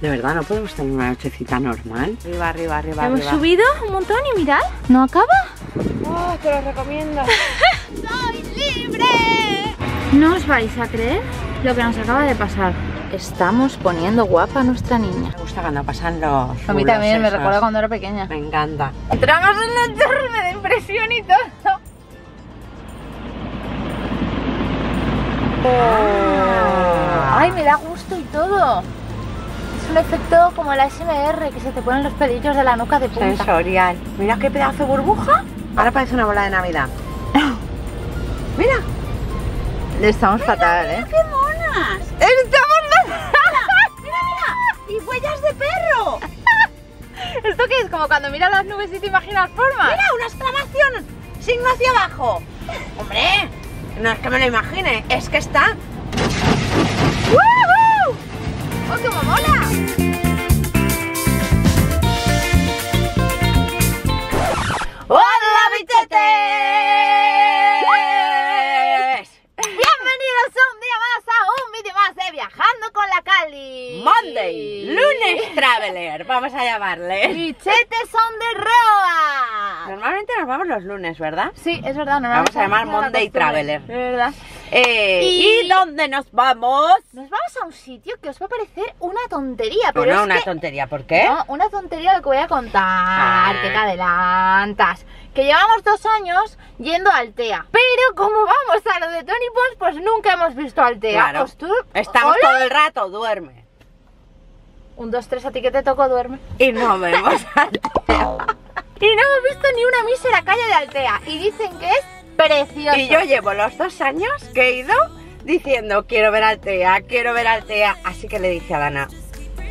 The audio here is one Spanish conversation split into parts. De verdad, ¿no podemos tener una nochecita normal? Arriba, arriba, arriba. Hemos subido un montón y mirad, no acaba. Oh, te lo recomiendo. ¡Soy libre! No os vais a creer lo que nos acaba de pasar. Estamos poniendo guapa a nuestra niña. Me gusta cuando pasan los... A mí también, esos. Me recuerda cuando era pequeña. Me encanta. Entramos en la torre de impresión y todo. Ay, me da gusto y todo. Es un efecto como el ASMR, que se te ponen los pelillos de la nuca de punta. Sensorial. Mira qué pedazo de burbuja. Ahora parece una bola de Navidad. Mira. Estamos fatal, mira, ¿eh? ¡Qué monas! ¡Estamos fatal! ¡Mira, mira! ¡Y huellas de perro! ¿Esto qué es? Como cuando miras las nubes y te imaginas formas. Mira, una exclamación. Signo hacia abajo. ¡Hombre! No es que me lo imagine, es que está... ¡Woohoo! ¡Oh, cómo mola! ¡Hola, bichetes! Bienvenidos un día más a un vídeo más de Viajando con la Cali. Monday, lunes traveler, vamos a llamarle. ¡Bichetes son de Roa! Normalmente nos vamos los lunes, ¿verdad? Sí, es verdad. Vamos a llamar Monday Traveler. Es verdad. ¿Y dónde nos vamos? Nos vamos a un sitio que os va a parecer una tontería. Pero no, una tontería, ¿por qué? No, una tontería lo que voy a contar, que te adelantas. Que llevamos 2 años yendo a Altea. Pero como vamos a lo de Tony Pons, pues nunca hemos visto Altea. Claro, estamos todo el rato, duerme. Un, dos, tres, a ti que te tocó, duerme. Y no vemos Altea. Y no hemos visto ni una mísera calle de Altea. Y dicen que es precioso. Y yo llevo los 2 años que he ido diciendo quiero ver Altea, quiero ver Altea. Así que le dije a Dana,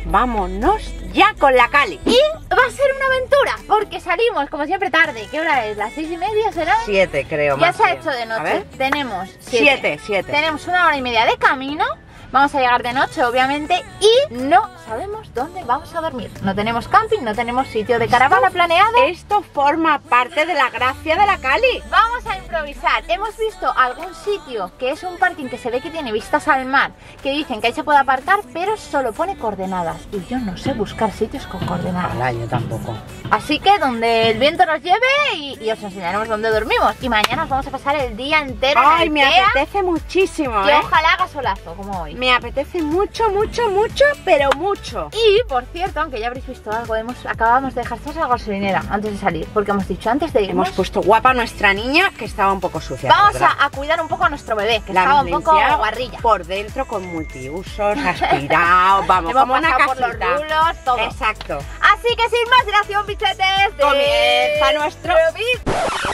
vámonos ya con la Cali. Y va a ser una aventura, porque salimos como siempre tarde. ¿Qué hora es? ¿Las 6:30 será? 7 creo. Ya se ha hecho de noche. Tenemos 7. Tenemos 1 hora y media de camino. Vamos a llegar de noche, obviamente, y no sabemos dónde vamos a dormir. No tenemos camping, no tenemos sitio de caravana planeado. Esto forma parte de la gracia de la Cali. Vamos a improvisar. Hemos visto algún sitio que es un parking que se ve que tiene vistas al mar, que dicen que ahí se puede aparcar, pero solo pone coordenadas. Y yo no sé buscar sitios con coordenadas. Hola, yo tampoco. Así que donde el viento nos lleve y os enseñaremos dónde dormimos. Y mañana os vamos a pasar el día entero. Ay, en me apetece muchísimo. Que ojalá haga solazo, como hoy. Me apetece mucho, mucho, mucho, pero mucho. Y, por cierto, aunque ya habréis visto algo, acabamos de dejar toda la gasolinera antes de salir, porque hemos dicho antes de irnos... Hemos puesto guapa a nuestra niña, que estaba un poco sucia. Vamos a cuidar un poco a nuestro bebé, que estaba un poco guarrilla. Por dentro, con multiusos, aspirado, vamos, como una casita. Por los rulos, todo. Exacto. Así que sin más dilación, bichetes, comienza nuestro...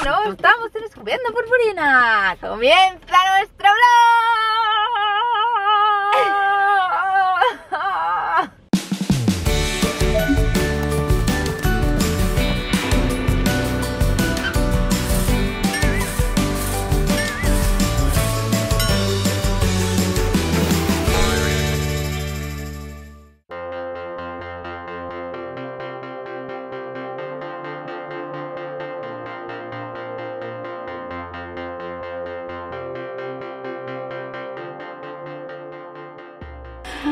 No, estamos descubriendo purpurinas. Comienza nuestro vlog.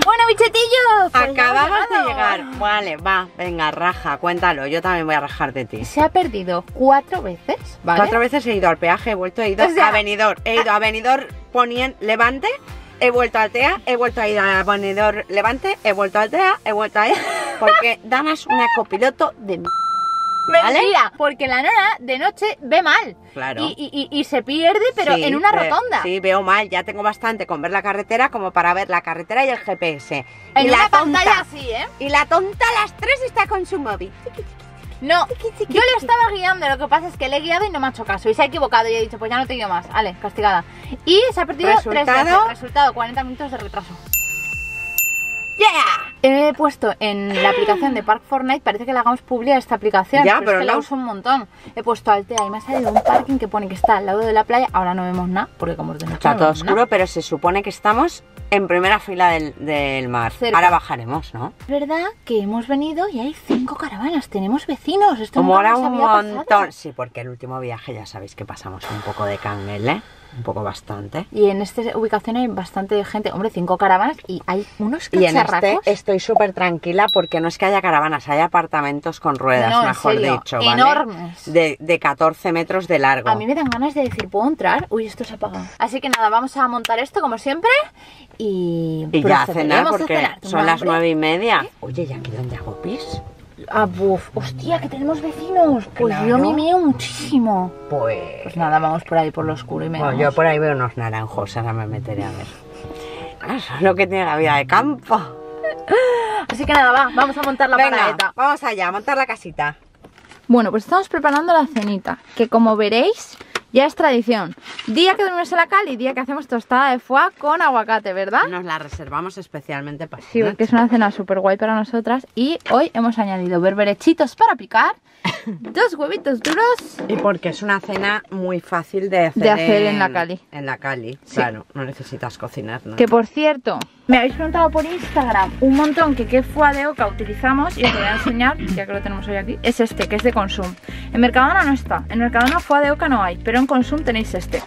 Bueno, bichetillos, pues acabamos de llegar. Vale, va, venga, raja, cuéntalo. Yo también voy a rajar de ti. Se ha perdido 4 veces, ¿vale? 4 veces he ido al peaje, he vuelto, he ido a Benidorm. He ido a Benidorm, Levante, he vuelto a Altea, he vuelto a ir a Benidorm, Levante, he vuelto a Altea, he vuelto a ir. Porque Dana es una copiloto de mí. Mentira, ¿vale? Porque la nona de noche ve mal. Claro. Y se pierde, pero sí, en una rotonda. Sí, veo mal, ya tengo bastante con ver la carretera como para ver la carretera y el GPS. En una pantalla así, ¿eh? Y la tonta a las 3 está con su móvil. No, yo le estaba guiando, lo que pasa es que le he guiado y no me ha hecho caso. Y se ha equivocado y he dicho, pues ya no te guío más. Vale, castigada. Y se ha perdido 3 veces. Resultado, 40 minutos de retraso. Yeah. He puesto en la aplicación de Park4night, parece que le hagamos publicidad a esta aplicación, ya, pero es que no la uso un montón. He puesto Altea y me ha salido un parking que pone que está al lado de la playa. Ahora no vemos nada, porque como es de noche está todo oscuro, pero se supone que estamos en primera fila del mar. Cerca. Ahora bajaremos, ¿no? Es verdad que hemos venido y hay 5 caravanas, tenemos vecinos. Esto como ahora un montón, sí, porque el último viaje ya sabéis que pasamos un poco de canguel, ¿eh? un poco bastante. Y en esta ubicación hay bastante gente, hombre, 5 caravanas y hay unos cacharracos. Y en este estoy súper tranquila porque no es que haya caravanas, hay apartamentos con ruedas, no, mejor dicho, ¿vale? Enormes. De 14 metros de largo. A mí me dan ganas de decir, ¿puedo entrar? Uy, esto se ha apagado. Así que nada, vamos a montar esto como siempre y ya a cenar porque son las 9:30. ¿Eh? Oye, ¿y aquí dónde hago pis? Ah, buf, hostia, que tenemos vecinos. Pues claro, yo mimeo muchísimo. Pues nada, vamos por ahí por lo oscuro y menos. Bueno, yo por ahí veo unos naranjos, ahora me meteré a ver. Eso es lo que tiene la vida de campo. Así que nada, va, vamos a montar la paradeta. Vamos allá, a montar la casita. Bueno, pues estamos preparando la cenita, que como veréis, ya es tradición. Día que dormimos en la Cali, día que hacemos tostada de foie con aguacate, ¿verdad? Nos la reservamos especialmente para sí, porque es una cena súper guay para nosotras. Y hoy hemos añadido berberechitos para picar, 2 huevitos duros. Y porque es una cena muy fácil de hacer en la Cali. En la Cali, sí. Claro, no necesitas cocinar, ¿no? Que por cierto, me habéis preguntado por Instagram un montón que qué foie de oca utilizamos. Y os voy a enseñar, ya que lo tenemos hoy aquí. Es este, que es de Consum. En Mercadona no está, en Mercadona foie de oca no hay, pero en Consum tenéis este,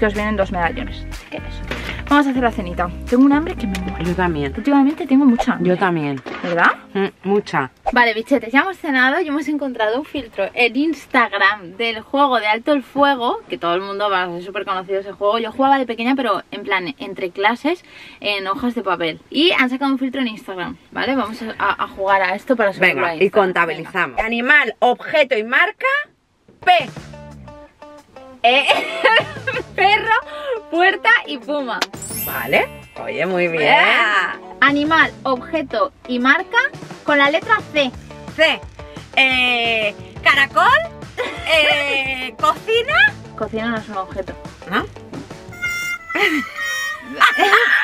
que os vienen 2 medallones. Así que eso. Vamos a hacer la cenita. Tengo un hambre que me muero. Yo también. Últimamente tengo mucha hambre. Yo también. ¿Verdad? Mucha. Vale, bichetes, ya hemos cenado y hemos encontrado un filtro en Instagram del juego de Alto el Fuego, que todo el mundo va a ser súper conocido ese juego. Yo jugaba de pequeña, pero en plan, entre clases, en hojas de papel. Y han sacado un filtro en Instagram, ¿vale? Vamos a jugar a esto para subirlo. Venga, y contabilizamos. Venga. Animal, objeto y marca, P. Perro, puerta y puma. Vale, oye, muy bien. Animal, objeto y marca con la letra C. C. Caracol. Cocina. Cocina no es un objeto. ¿No?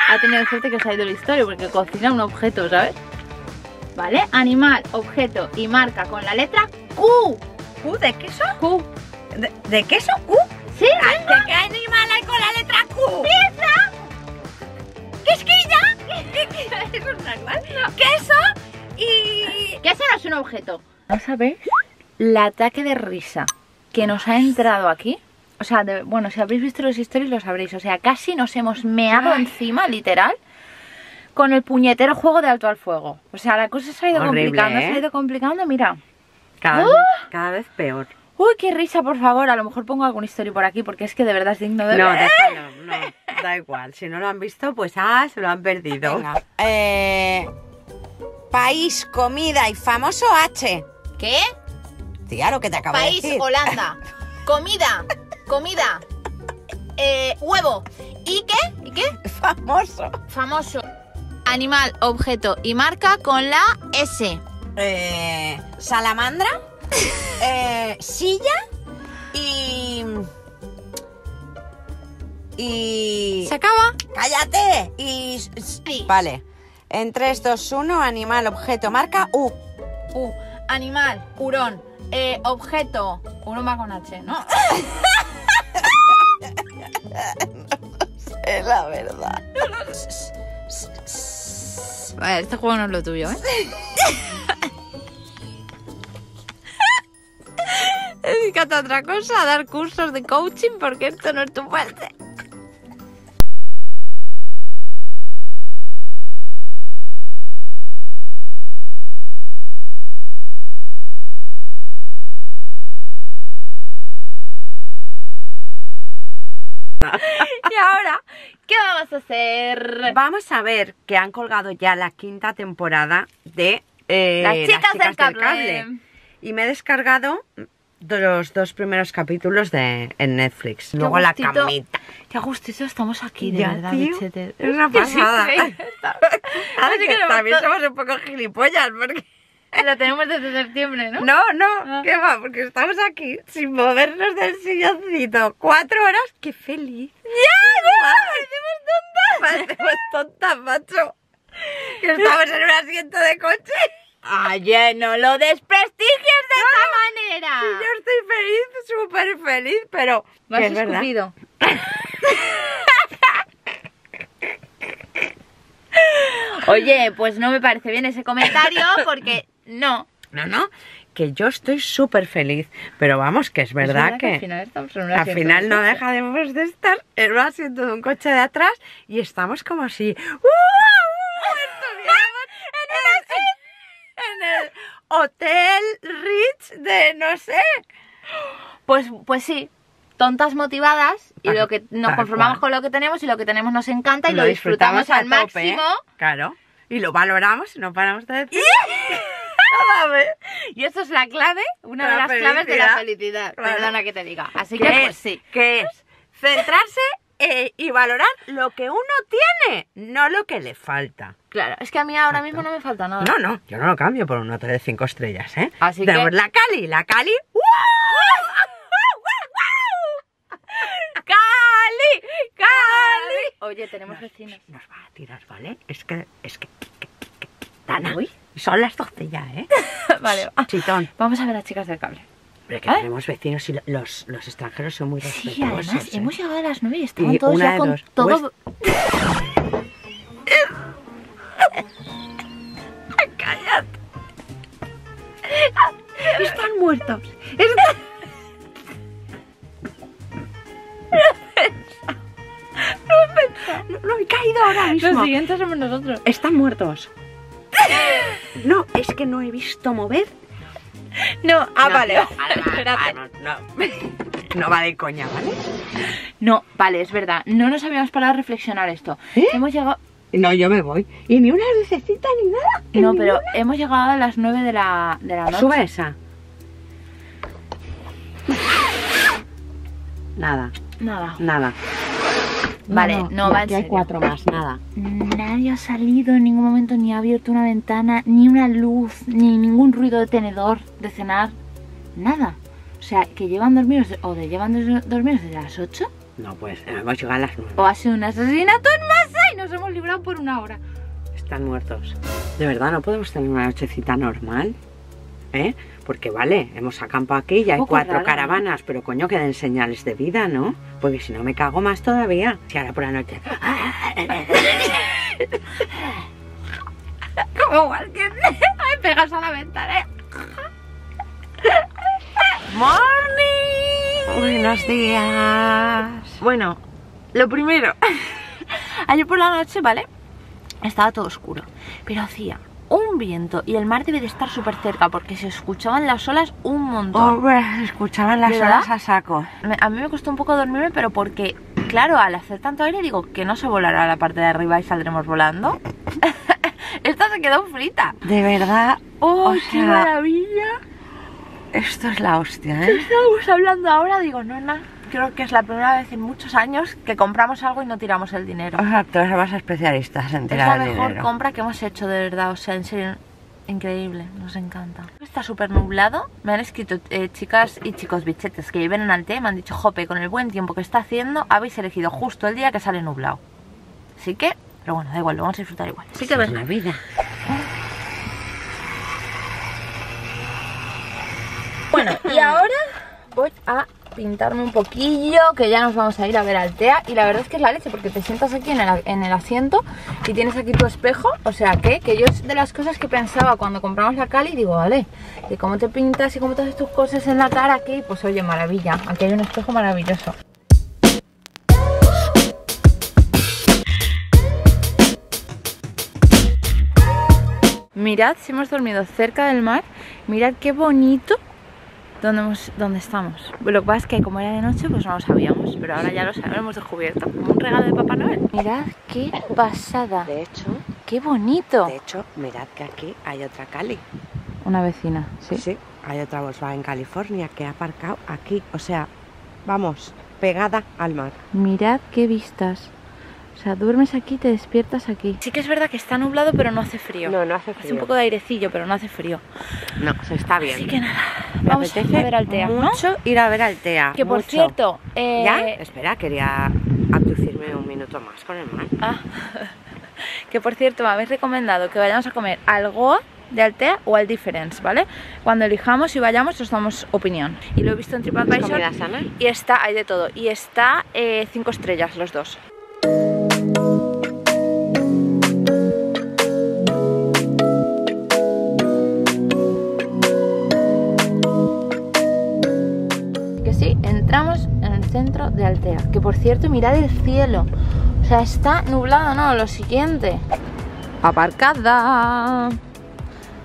Ha tenido suerte que os ha ido la historia porque cocina es un objeto, ¿sabes? Vale, animal, objeto y marca con la letra Q. ¿Q de queso? Q. ¿De queso Q? Sí, ¿de qué animal hay con la letra Q? ¡Pieza! ¡Quisquilla! ¿Eso es normal? No. ¡Queso! Y... queso no es un objeto. ¿No sabéis el ataque de risa que nos ha entrado aquí? O sea, bueno, si habéis visto los stories lo sabréis. O sea, casi nos hemos meado encima, literal, con el puñetero juego de Alto al Fuego. O sea, la cosa se ha ido complicando, ¿eh? Se ha ido complicando, mira. Cada vez peor. Uy, qué risa, por favor, a lo mejor pongo algún story por aquí porque es que de verdad es digno de ver. No, déjalo, no, da igual, si no lo han visto, pues ah, se lo han perdido. Venga. País, comida y famoso H. ¿Qué? Tía, lo que te acabo de decir. País, Holanda. Comida. Huevo. ¿Y qué? Famoso. Animal, objeto y marca con la S. Salamandra. Silla y... se acaba. ¡Cállate! Y... sí. Vale. En 3, 2, 1, animal, objeto, marca, U. Animal, hurón, objeto... Hurón va con H, ¿no? No sé, la verdad. A ver, este juego no es lo tuyo, ¿eh? Dedícate a otra cosa, a dar cursos de coaching, porque esto no es tu fuerte. Y ahora, ¿qué vamos a hacer? Vamos a ver que han colgado ya la 5ª temporada de Las chicas del cable. Y me he descargado de los 2 primeros capítulos en Netflix. Qué luego gustito, la camita. Qué gustito estamos aquí, de verdad, tío, es una pasada. También somos un poco gilipollas porque... lo tenemos desde septiembre, ¿no? No, qué va, porque estamos aquí sin movernos del silloncito. 4 horas, qué feliz. ¡Ya! Parecemos tontas, macho. Que estamos en un asiento de coche. ¡Ayer no lo desprestigies de esa manera! Sí, yo estoy feliz, súper feliz, pero... me has escupido. Oye, pues no me parece bien ese comentario porque no. que yo estoy súper feliz, pero vamos, que es verdad que al final, no dejaremos de estar en un asiento de un coche de atrás y estamos como así en el Hotel Rich de no sé. Pues sí, tontas motivadas, y lo que nos conformamos con lo que tenemos, y lo que tenemos nos encanta y lo disfrutamos al máximo. Claro, y lo valoramos y no paramos de decir. Y eso es la clave, una de las claves de la felicidad, perdona que te diga. Así que pues sí, que es centrarse y valorar lo que uno tiene, no lo que le falta. Claro, es que a mí ahora mismo no me falta nada. No, no, yo no lo cambio por un hotel de 5 estrellas, ¿eh? Así que... La Cali... ¡Cali! Oye, tenemos vecinos. Nos va a tirar, ¿vale? Es que... Dana, son las 12 ya, ¿eh? Vale, chitón. Vamos a ver a Las Chicas del Cable. Pero que tenemos vecinos y los extranjeros son muy respetuosos. Sí, además, hemos llegado a las 9 y estaban todos ya con todo... ¡Cállate! Están muertos. No he caído ahora mismo. Los siguientes somos nosotros. Están muertos. No, es que no he visto mover. No, vale. Espérate. No va de coña, ¿vale? No, vale, es verdad. No nos habíamos parado a reflexionar esto. Hemos llegado. No, yo me voy. Y ni una lucecita ni nada. No, pero hemos llegado a las 9 de la noche. Sube esa. Nada. Vale, no va en serio. Hay 4 más, nada. Nadie ha salido en ningún momento, ni ha abierto una ventana, ni una luz, ni ningún ruido de tenedor, de cenar, nada. O sea, que llevan dormidos, desde las 8. No, pues hemos llegado a las 9. O ha sido un asesinato en masa y nos hemos librado por una hora. Están muertos. De verdad, no podemos tener una nochecita normal, ¿eh? Porque vale, hemos acampado aquí, ya hay 4 raro, caravanas, ¿no? Pero coño, que den señales de vida, ¿no? Porque si no me cago más todavía. Si ahora por la noche... Como cualquier... Ay, pegas a la ventana, ¿eh? ¡Morning! Buenos días. Bueno, lo primero. Ayer por la noche, ¿vale? Estaba todo oscuro, pero hacía... un viento, y el mar debe de estar súper cerca porque se escuchaban las olas un montón. Se escuchaban las olas a saco. A mí me costó un poco dormirme, pero porque, claro, al hacer tanto aire digo que no se volará la parte de arriba y saldremos volando. Esta se quedó frita. De verdad. ¡Oh, qué maravilla! Esto es la hostia, ¿eh? Estamos hablando ahora, digo, no, nada. Creo que es la primera vez en muchos años que compramos algo y no tiramos el dinero. Exacto, somos especialistas en tirar el dinero. Es la mejor compra que hemos hecho, de verdad, o sea, en serio, increíble, nos encanta. Está súper nublado, me han escrito chicas y chicos bichetes que viven en Altea, me han dicho, jope, con el buen tiempo que está haciendo, habéis elegido justo el día que sale nublado. Así que, pero bueno, da igual, lo vamos a disfrutar igual. Así que ven. La vida. Bueno, y ahora voy a... pintarme un poquillo, que ya nos vamos a ir a ver Altea, y la verdad es que es la leche porque te sientas aquí en el asiento y tienes aquí tu espejo, o sea que yo es de las cosas que pensaba cuando compramos la Cali, digo, vale, ¿y cómo te pintas y cómo te haces tus cosas en la cara aquí? Pues oye, maravilla, aquí hay un espejo maravilloso. Mirad si hemos dormido cerca del mar, mirad qué bonito donde estamos. Lo que pasa es que como era de noche pues no lo sabíamos, pero ahora ya lo sabemos, descubierto. Un regalo de Papá Noel. Mirad qué pasada. De hecho, qué bonito. De hecho, mirad que aquí hay otra Cali. Una vecina, sí. Sí, hay otra Volkswagen California que ha aparcado aquí. O sea, vamos, pegada al mar. Mirad qué vistas. O sea, duermes aquí, te despiertas aquí. Sí que es verdad que está nublado, pero no hace frío. No, no hace frío. Hace un poco de airecillo, pero no hace frío. No, se está bien. Así que nada, vamos a ver Altea. Mucho ir a ver Altea. Que por cierto... Ya, espera, quería abducirme un minuto más con el mar. Que por cierto, me habéis recomendado que vayamos a comer al Goa de Altea o al Difference, ¿vale? Cuando elijamos y vayamos os damos opinión. Y lo he visto en TripAdvisor. Y está, hay de todo. Y está 5 estrellas los dos. centro de Altea. Que por cierto, mirad el cielo. O sea, está nublado, ¿no? Lo siguiente. Aparcada.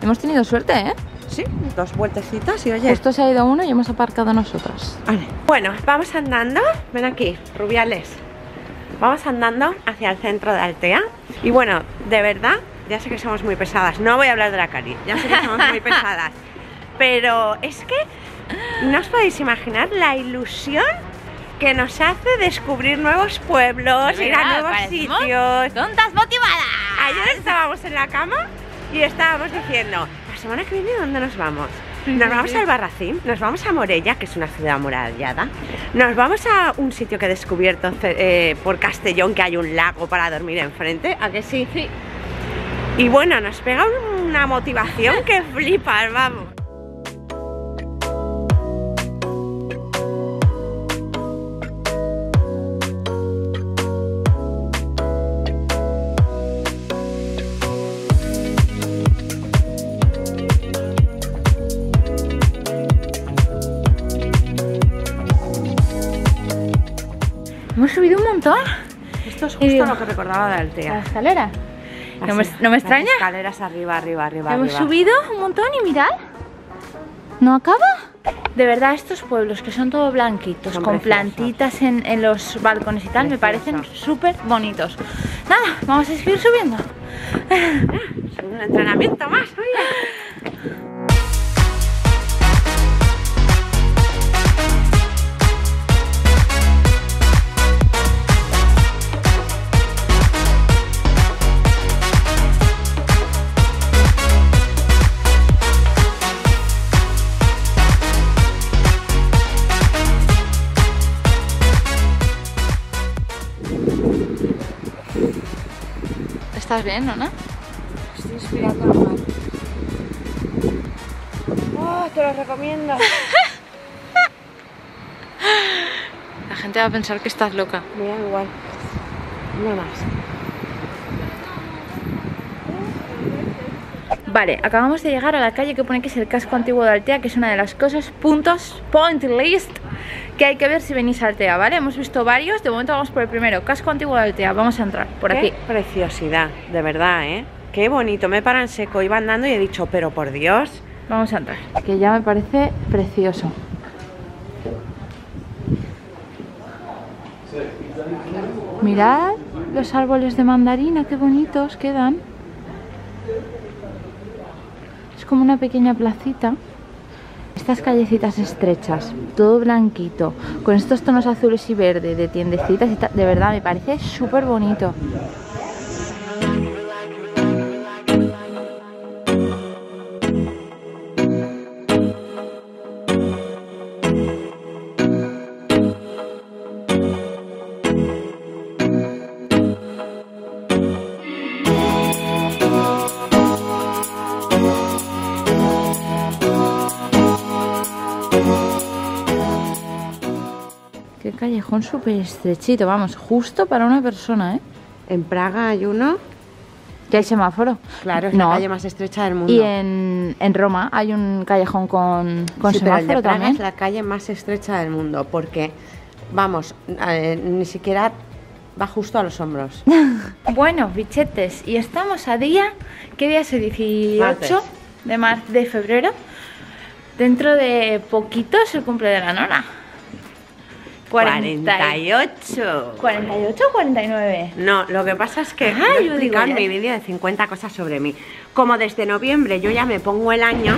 Hemos tenido suerte, ¿eh? Sí, dos vueltecitas y oye. Esto se ha ido uno y hemos aparcado nosotros. Vale. Bueno, vamos andando. Ven aquí, Rubiales. Vamos andando hacia el centro de Altea. Y bueno, de verdad, ya sé que somos muy pesadas. No voy a hablar de la Cali. Ya sé que somos muy pesadas. Pero es que no os podéis imaginar la ilusión que nos hace descubrir nuevos pueblos, ir a nuevos sitios. ¡Tontas motivadas! Ayer estábamos en la cama y estábamos diciendo, la semana que viene, ¿dónde nos vamos? Nos vamos al Barracín, nos vamos a Morella, que es una ciudad amurallada, nos vamos a un sitio que he descubierto por Castellón, que hay un lago para dormir enfrente, ¿a que sí? Sí. Y bueno, nos pega una motivación que flipas, vamos. Hemos subido un montón. Esto es justo lo que recordaba de Altea. La escalera. No me extraña. Las escaleras arriba. Hemos subido un montón y mirad. No acaba. De verdad, estos pueblos que son todo blanquitos, son con preciosos. Plantitas en los balcones y tal, preciosos. Me parecen súper bonitos. Nada, vamos a seguir subiendo. Es un entrenamiento más, oye. ¿Estás bien, Nona? Estoy inspirando al mar. ¡Oh, te lo recomiendo! La gente va a pensar que estás loca. Me da igual. No más. Vale, acabamos de llegar a la calle que pone que es el casco antiguo de Altea, que es una de las cosas, point list, que hay que ver si venís a Altea, ¿vale? Hemos visto varios, de momento vamos por el primero, casco antiguo de Altea, vamos a entrar por aquí. Qué preciosidad, de verdad, ¿eh? Qué bonito, me paran seco, iba andando y he dicho, pero por Dios. Vamos a entrar, que ya me parece precioso. Mirad los árboles de mandarina, qué bonitos quedan. Es como una pequeña placita. Estas callecitas estrechas, todo blanquito, con estos tonos azules y verde de tiendecitas y tal, de verdad me parece súper bonito. Callejón súper estrechito, vamos, justo para una persona, ¿eh? En Praga hay uno. ¿Que hay semáforo? Claro, es la calle más estrecha del mundo. Y en Roma hay un callejón con sí, semáforo, pero el de Praga también. Es la calle más estrecha del mundo, porque, vamos, ni siquiera va justo a los hombros. Bueno, bichetes, y estamos a día, ¿qué día es el 18 Martes. De febrero? Dentro de poquito es el cumple de la Nona. 48. 48 o 49. No, lo que pasa es que yo digo en mi vídeo de 50 cosas sobre mí. Como desde noviembre yo ya me pongo el año,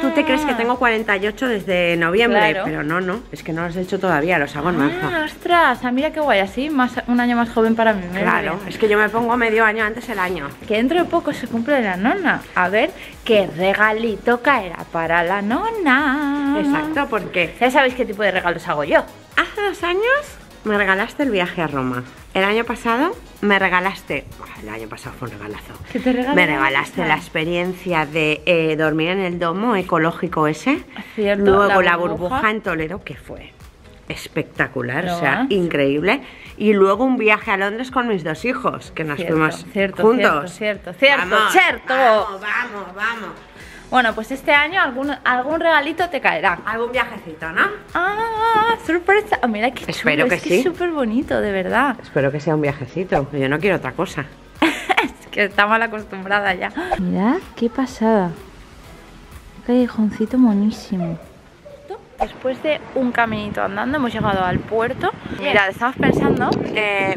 tú te crees que tengo 48 desde noviembre, claro. Pero no, es que no los he hecho todavía, los hago en marzo. Ostras, mira qué guay, así un año más joven para mí. Claro, es que yo me pongo medio año antes el año. Que dentro de poco se cumple la Nona. A ver qué regalito caerá para la Nona. Exacto, porque ya sabéis qué tipo de regalos hago yo. Hace 2 años me regalaste el viaje a Roma. El año pasado me regalaste... El año pasado fue un regalazo. ¿Qué te regalaste? Me regalaste la experiencia de dormir en el domo ecológico ese. Cierto, luego la burbuja en Toledo, que fue espectacular, o sea, increíble. Y luego un viaje a Londres con mis 2 hijos, que nos fuimos juntos. Vamos, vamos. Bueno, pues este año algún regalito te caerá. Algún viajecito, ¿no? ¡Ah! ¡Sorpresa! Oh, mira qué chulo. Espero que sí. Es súper bonito, de verdad. Espero que sea un viajecito. Yo no quiero otra cosa. Es que está mal acostumbrada ya. Mirad qué pasada. Un callejoncito monísimo. Después de un caminito andando hemos llegado al puerto. Mira, estamos pensando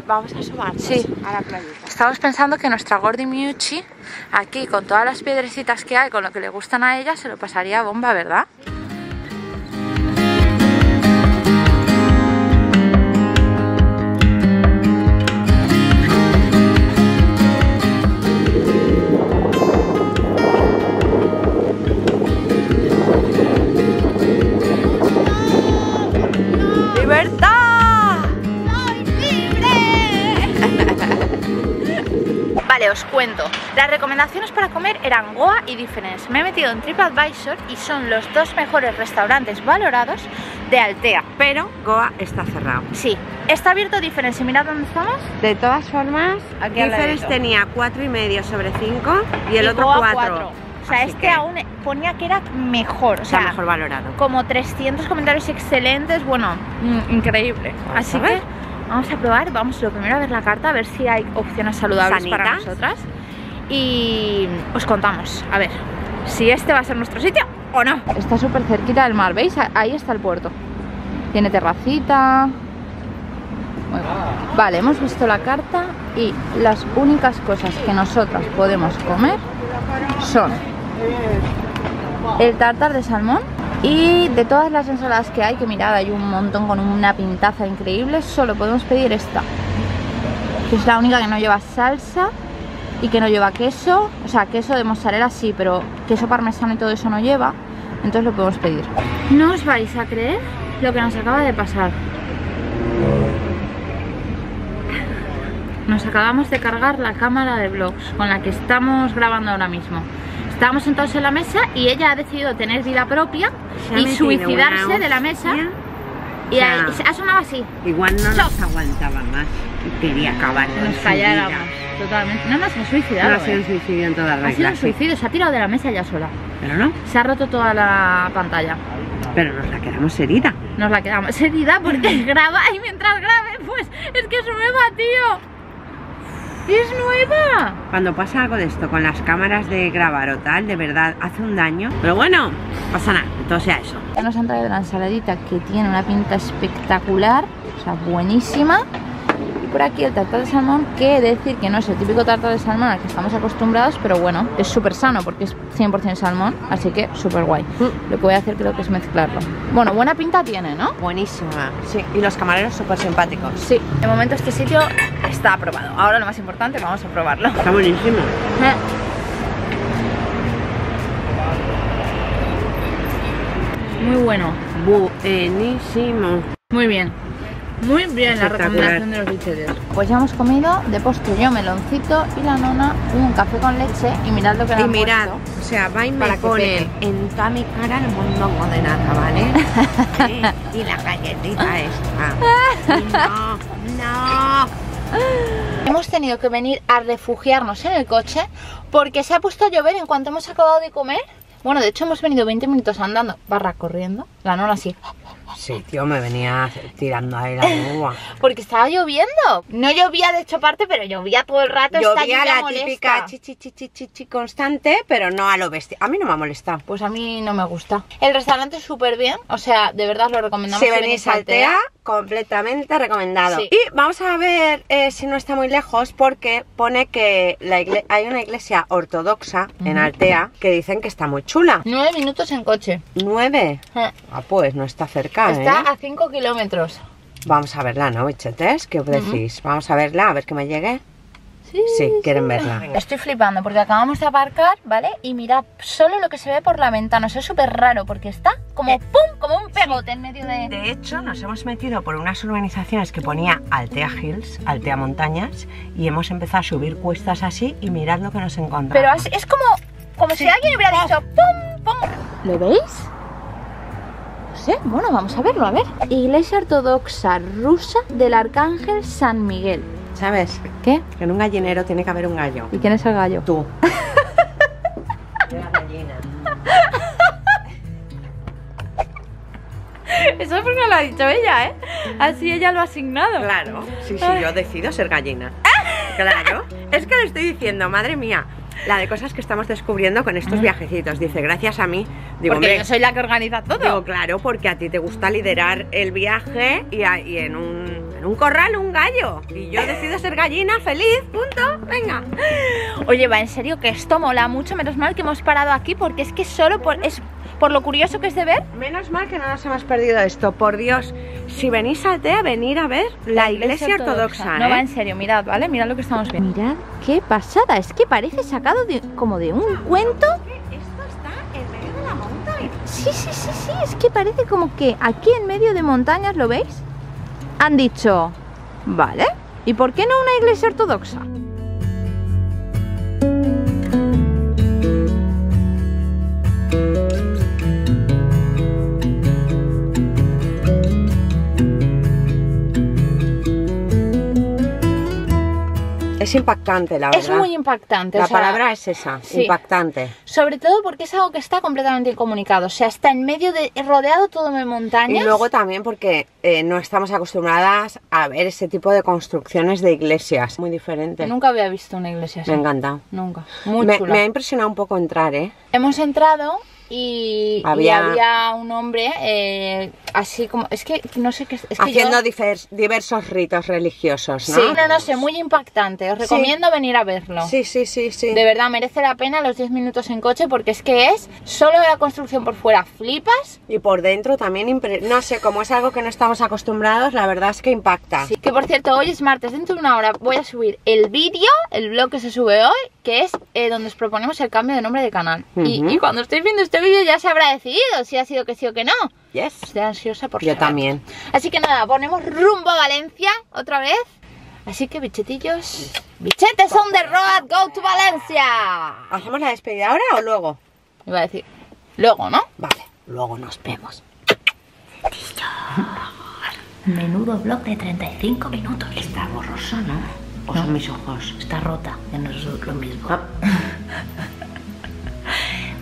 vamos a sumarnos a la playita. Estamos pensando que nuestra Gordi Miucci aquí, con todas las piedrecitas que hay, con lo que le gustan a ella, se lo pasaría bomba, ¿verdad? Os cuento, las recomendaciones para comer eran Goa y Difference. Me he metido en TripAdvisor y son los dos mejores restaurantes valorados de Altea. Pero Goa está cerrado. Sí, está abierto Difference y mirad dónde estamos. De todas formas, aquí Difference tenía 4,5/5 y el otro Goa 4. O sea, así este que... aún ponía que era mejor. O sea, está mejor valorado. Como 300 comentarios excelentes, bueno, increíble. Así que vamos a probar, vamos lo primero a ver la carta, a ver si hay opciones saludables para nosotras. Y os contamos, a ver, si este va a ser nuestro sitio o no. Está súper cerquita del mar, ¿veis? Ahí está el puerto. Tiene terracita. Muy bueno. Vale, hemos visto la carta y las únicas cosas que nosotras podemos comer son el tartar de salmón. Y de todas las ensaladas que hay, que mirad, hay un montón con una pintaza increíble, solo podemos pedir esta, que es la única que no lleva salsa y que no lleva queso. O sea, queso de mozzarella sí, pero queso parmesano y todo eso no lleva, entonces lo podemos pedir. No os vais a creer lo que nos acaba de pasar. Nos acabamos de cargar la cámara de vlogs con la que estamos grabando ahora mismo. Estábamos sentados en la mesa y ella ha decidido tener vida propia y suicidarse de la mesa. Y ha sonado así. Igual no nos aguantaba más y quería acabar con su vida. Nos calláramos totalmente. No, no se ha suicidado. No ha sido un suicidio en toda regla. Ha sido un suicidio, se ha tirado de la mesa ya sola. Pero no. Se ha roto toda la pantalla. Pero nos la quedamos herida. Nos la quedamos herida porque graba y mientras grabe, pues es que es nueva, tío. ¡Es nueva! Cuando pasa algo de esto con las cámaras de grabar o tal, de verdad hace un daño. Pero bueno, pasa nada, entonces sea eso. Nos han traído una ensaladita que tiene una pinta espectacular, o sea, buenísima. Y por aquí el tartar de salmón, que decir que no es el típico tartar de salmón al que estamos acostumbrados, pero bueno, es súper sano porque es 100% salmón, así que súper guay. Lo que voy a hacer creo que es mezclarlo. Bueno, buena pinta tiene, ¿no? Buenísima, sí. Y los camareros súper simpáticos. Sí, de momento este sitio... está aprobado. Ahora lo más importante, vamos a probarlo. Está buenísimo. Muy bueno. Buenísimo. Muy bien. Muy bien la recomendación de los bichetes. Pues ya hemos comido, de postre yo meloncito y la nona un café con leche. Y mirad lo que le han puesto. O sea, va y me pone en toda mi cara el mondongo de nata, ¿vale? Y la galletita esta. No, no. Hemos tenido que venir a refugiarnos en el coche porque se ha puesto a llover en cuanto hemos acabado de comer. Bueno, de hecho hemos venido 20 minutos andando, barra corriendo, la nona así. Sí, tío, me venía tirando ahí la uva. Porque estaba lloviendo. No llovía de hecho parte, pero llovía todo el rato. Llovía la típica chichi constante, pero no a lo bestia. A mí no me ha molestado. Pues a mí no me gusta. El restaurante es súper bien, o sea, de verdad lo recomendamos. Si venís a Altea, completamente recomendado. Sí. Y vamos a ver si no está muy lejos, porque pone que hay una iglesia ortodoxa en Altea que dicen que está muy chula. 9 minutos en coche. 9. Ah, pues no está cerca. Está a 5 kilómetros. Vamos a verla, ¿no, bichetes? ¿Qué os decís? Vamos a verla, a ver que me llegue. Sí, sí, quieren verla. Estoy flipando porque acabamos de aparcar, ¿vale? Y mirad solo lo que se ve por la ventana. Eso es súper raro porque está como pum, como un pegote en medio de... De hecho, nos hemos metido por unas urbanizaciones que ponía Altea Hills, Altea Montañas, y hemos empezado a subir cuestas así y mirad lo que nos encontramos. Pero es como si alguien hubiera dicho pum, pum. ¿Lo veis? Bueno, vamos a verlo, a ver. Iglesia ortodoxa rusa del Arcángel San Miguel. ¿Sabes? ¿Qué? Que en un gallinero tiene que haber un gallo. ¿Y quién es el gallo? Tú. Una gallina. Eso es porque lo ha dicho ella, ¿eh? Así ella lo ha asignado. Claro, sí, sí, yo decido ser gallina. Claro, es que le estoy diciendo, madre mía, la de cosas que estamos descubriendo con estos viajecitos. Dice, gracias a mí. Digo, porque yo soy la que organiza todo. Digo, claro, porque a ti te gusta liderar el viaje y en un corral un gallo. Y yo decido ser gallina, feliz, punto, venga. Oye, va, en serio que esto mola mucho. Menos mal que hemos parado aquí porque es que solo por lo curioso que es de ver. Menos mal que no nos hemos perdido esto, por Dios. Si venís a Altea, venir a ver la iglesia ortodoxa. No, va, en serio, mirad, ¿vale? Mirad lo que estamos viendo. Mirad qué pasada, es que parece sacado de, como de un cuento. Esto está en medio de la montaña. Sí, sí, sí, sí, es que parece como que aquí en medio de montañas, ¿lo veis? Han dicho, vale, ¿y por qué no una iglesia ortodoxa? Es impactante, la verdad. Es muy impactante. La palabra es esa, sí, impactante. Sobre todo porque es algo que está completamente incomunicado. O sea, está en medio de, rodeado todo de montañas. Y luego también porque no estamos acostumbradas a ver ese tipo de construcciones de iglesias. Muy diferente. Nunca había visto una iglesia así. Me encanta. Nunca. Muy chula. Me ha impresionado un poco entrar, ¿eh? Hemos entrado y había un hombre así como, es que no sé qué, es que haciendo diversos ritos religiosos, ¿no? Sí, no sé, muy impactante, os recomiendo venir a verlo. Sí, sí, sí, sí. De verdad, merece la pena los 10 minutos en coche porque es que es solo la construcción por fuera, flipas. Y por dentro también, no sé, como es algo que no estamos acostumbrados, la verdad es que impacta. Sí, que por cierto, hoy es martes, dentro de una hora voy a subir el vídeo, el blog que se sube hoy, que es donde os proponemos el cambio de nombre de canal. Y cuando estéis viendo este vídeo ya se habrá decidido si ha sido que sí o que no. Yes. Estoy ansiosa por saber. Yo también. Así que nada, ponemos rumbo a Valencia otra vez. Así que bichetillos, bichetes on the road, go to Valencia. ¿Hacemos la despedida ahora o luego? Iba a decir, luego, ¿no? Vale, luego nos vemos. Menudo vlog de 35 minutos. Está borrosa, ¿no? O son mis ojos. Está rota, ya no es lo mismo.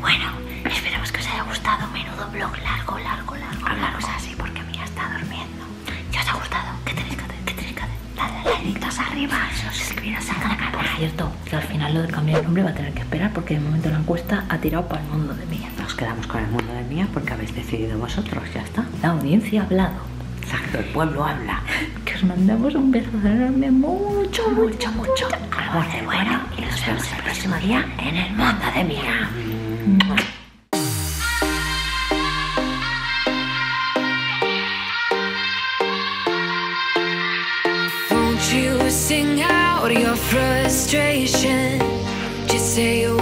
Bueno, esperemos que os haya gustado. Menudo vlog largo. Hablamos así porque Mía está durmiendo. Si os ha gustado, ¿qué tenéis que hacer? Dadle deditos arriba, suscribiros al canal. Por cierto, que al final lo del cambio de nombre va a tener que esperar porque de momento la encuesta ha tirado para el mundo de Mía. Nos quedamos con el mundo de Mía porque habéis decidido vosotros, ya está. La audiencia ha hablado. Exacto, el pueblo habla. Que os mandamos un beso enorme, mucho. Amor de bueno y nos vemos el próximo día en el mundo de Mía. Mwah. Won't you sing out your frustration? Just say a word.